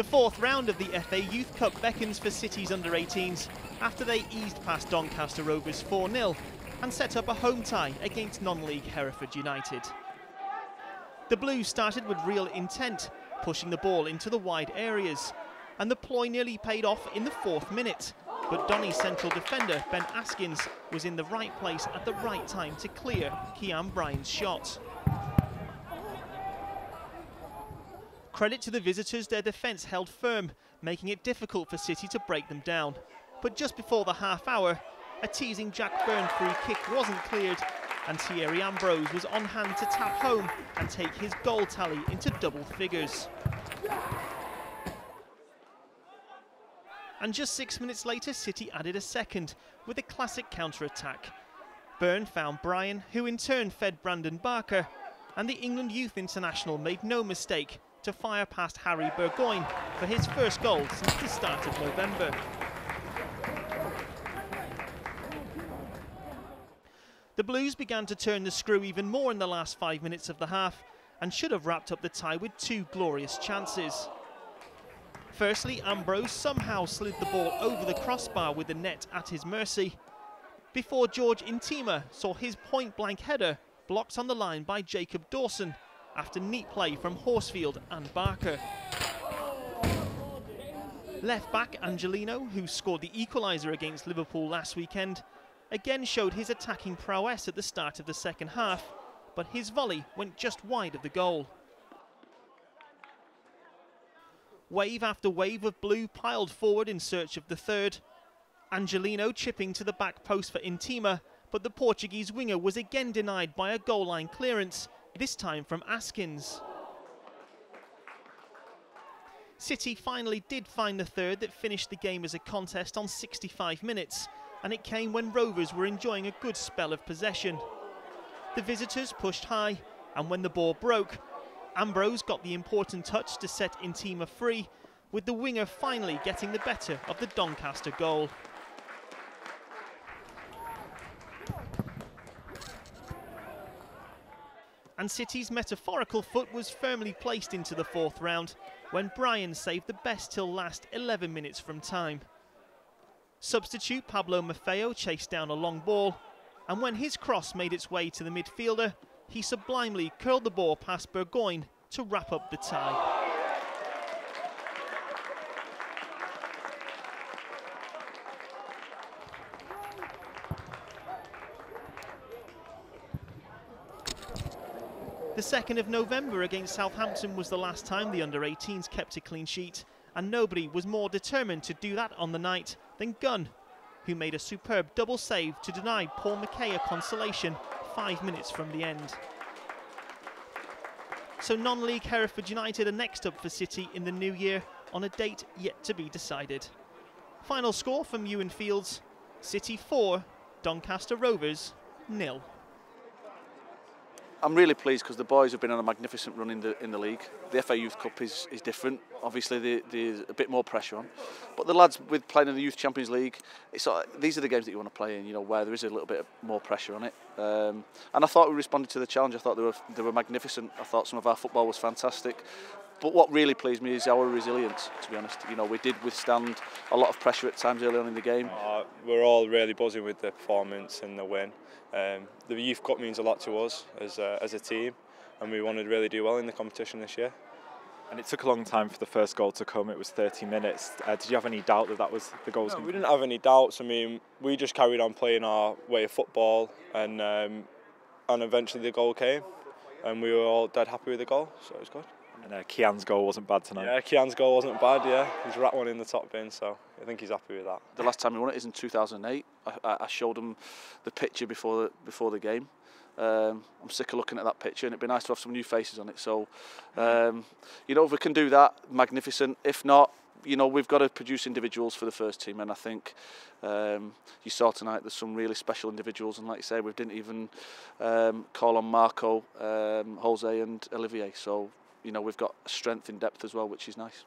The fourth round of the FA Youth Cup beckons for City's under-18s after they eased past Doncaster Rovers 4-0 and set up a home tie against non-league Hereford United. The Blues started with real intent, pushing the ball into the wide areas, and the ploy nearly paid off in the 4th minute, but Donny's central defender Ben Askins was in the right place at the right time to clear Cian Bryan's shot. Credit to the visitors, their defence held firm, making it difficult for City to break them down. But just before the half hour, a teasing Jack Byrne free kick wasn't cleared, and Thierry Ambrose was on hand to tap home and take his goal tally into double figures. And just 6 minutes later, City added a second with a classic counter-attack. Byrne found Bryan, who in turn fed Brandon Barker, and the England youth international made no mistake to fire past Harry Burgoyne for his first goal since the start of November. The Blues began to turn the screw even more in the last 5 minutes of the half and should have wrapped up the tie with two glorious chances. Firstly, Ambrose somehow slid the ball over the crossbar with the net at his mercy, before George Intima saw his point-blank header blocked on the line by Jacob Dawson, after neat play from Horsfield and Barker. Left-back Angelino, who scored the equaliser against Liverpool last weekend, again showed his attacking prowess at the start of the second half, but his volley went just wide of the goal. Wave after wave of blue piled forward in search of the third. Angelino chipping to the back post for Intima, but the Portuguese winger was again denied by a goal-line clearance, this time from Askins. City finally did find the third that finished the game as a contest on 65 minutes, and it came when Rovers were enjoying a good spell of possession. The visitors pushed high, and when the ball broke, Ambrose got the important touch to set Intima free, with the winger finally getting the better of the Doncaster goal. And City's metaphorical foot was firmly placed into the 4th round when Bryan saved the best till last 11 minutes from time. Substitute Pablo Maffeo chased down a long ball, and when his cross made its way to the midfielder, he sublimely curled the ball past Burgoyne to wrap up the tie. The 2nd of November against Southampton was the last time the under-18s kept a clean sheet, and nobody was more determined to do that on the night than Gunn, who made a superb double save to deny Paul McKay a consolation 5 minutes from the end. So non-league Hereford United are next up for City in the new year on a date yet to be decided. Final score from Ewan Fields: City 4, Doncaster Rovers 0. I'm really pleased because the boys have been on a magnificent run in the league. The FA Youth Cup is different. Obviously, there's a bit more pressure on. But the lads, with playing in the Youth Champions League, these are the games that you want to play in, you know, where there is a little bit more pressure on it. And I thought we responded to the challenge. I thought they were magnificent. I thought some of our football was fantastic. But what really pleased me is our resilience, to be honest. You know, we did withstand a lot of pressure at times early on in the game. We're all really buzzing with the performance and the win. The Youth Cup means a lot to us as a team, and we wanted to really do well in the competition this year. And it took a long time for the first goal to come. It was 30 minutes. Did you have any doubt that that was the goal? No, we didn't have any doubts. I mean, we just carried on playing our way of football, and eventually the goal came, and we were all dead happy with the goal, so it was good. And Cian's goal wasn't bad tonight. Yeah, Cian's goal wasn't bad, yeah. He's wrapped one in the top bin, so I think he's happy with that. The last time he won it is in 2008. I showed him the picture before the game. I'm sick of looking at that picture, and it'd be nice to have some new faces on it. So, you know, if we can do that, magnificent. If not, you know, we've got to produce individuals for the first team, and I think you saw tonight there's some really special individuals, and like you say, we didn't even call on Marco, Jose and Olivier, so you know, we've got strength in depth as well, which is nice.